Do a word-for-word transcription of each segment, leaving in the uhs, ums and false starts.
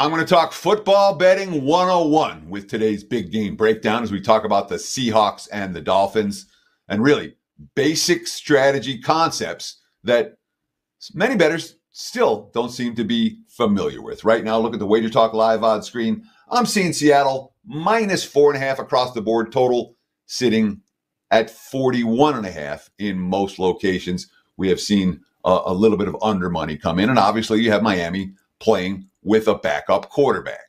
I'm going to talk football betting one oh one with today's big game breakdown as we talk about the Seahawks and the Dolphins, and really basic strategy concepts that many bettors still don't seem to be familiar with. Right now, look at the Wager Talk Live odds screen. I'm seeing Seattle minus four and a half across the board, total sitting at forty-one and a half in most locations. We have seen a, a little bit of under money come in, and obviously you have Miami playing with a backup quarterback.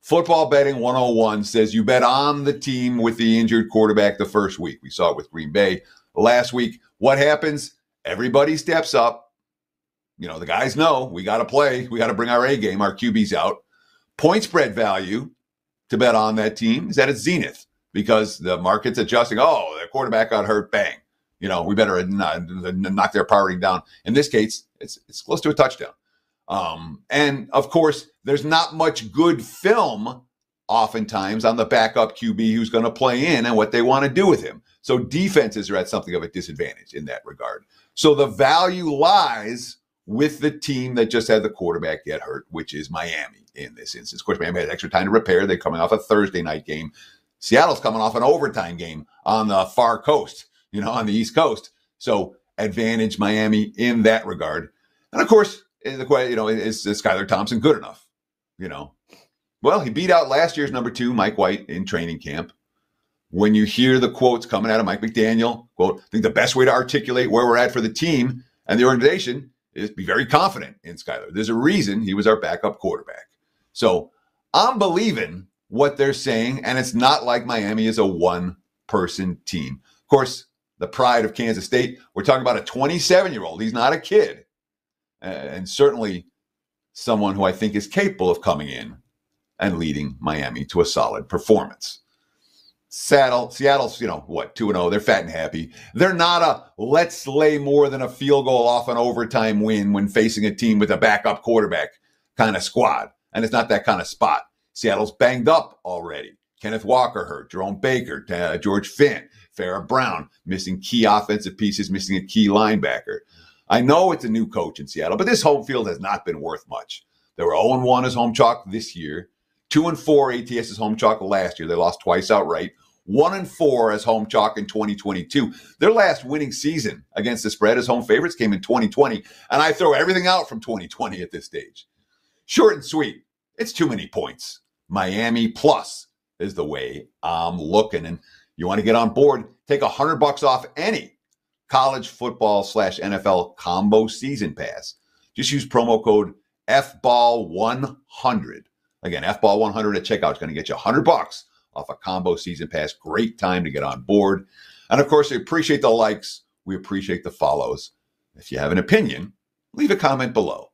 Football betting one oh one says you bet on the team with the injured quarterback the first week. We saw it with Green Bay last week. What happens? Everybody steps up. You know, the guys know we got to play. We got to bring our A game. Our Q B's out. Point spread value to bet on that team is at its zenith because the market's adjusting. Oh, their quarterback got hurt. Bang. You know, we better knock their power rating down. In this case, it's, it's close to a touchdown. Um, and of course, there's not much good film oftentimes on the backup Q B who's going to play in and what they want to do with him. So defenses are at something of a disadvantage in that regard. So the value lies with the team that just had the quarterback get hurt, which is Miami in this instance. Of course, Miami had extra time to repair. They're coming off a Thursday night game. Seattle's coming off an overtime game on the far coast, you know, on the East Coast. So advantage Miami in that regard. And of course, the you know, is, is Skyler Thompson good enough? You know, well, he beat out last year's number two, Mike White, in training camp. When you hear the quotes coming out of Mike McDaniel, quote, I think the best way to articulate where we're at for the team and the organization is be very confident in Skyler. There's a reason he was our backup quarterback. So I'm believing what they're saying, and it's not like Miami is a one-person team. Of course, the pride of Kansas State, we're talking about a twenty-seven-year-old. He's not a kid. And certainly someone who I think is capable of coming in and leading Miami to a solid performance. Seattle, Seattle's, you know, what, two and oh. They're fat and happy. They're not a let's lay more than a field goal off an overtime win when facing a team with a backup quarterback kind of squad. And it's not that kind of spot. Seattle's banged up already. Kenneth Walker hurt, Jerome Baker, uh, George Finn, Farrah Brown, missing key offensive pieces, missing a key linebacker. I know it's a new coach in Seattle, but this home field has not been worth much. They were oh and one as home chalk this year, two and four A T S as home chalk last year. They lost twice outright, one and four as home chalk in twenty twenty-two. Their last winning season against the spread as home favorites came in twenty twenty, and I throw everything out from twenty twenty at this stage. Short and sweet, it's too many points. Miami plus is the way I'm looking, and you want to get on board, take one hundred bucks off any college football slash N F L combo season pass. Just use promo code F ball one hundred. Again, F ball one hundred at checkout is going to get you one hundred bucks off a combo season pass. Great time to get on board. And of course, we appreciate the likes. We appreciate the follows. If you have an opinion, leave a comment below.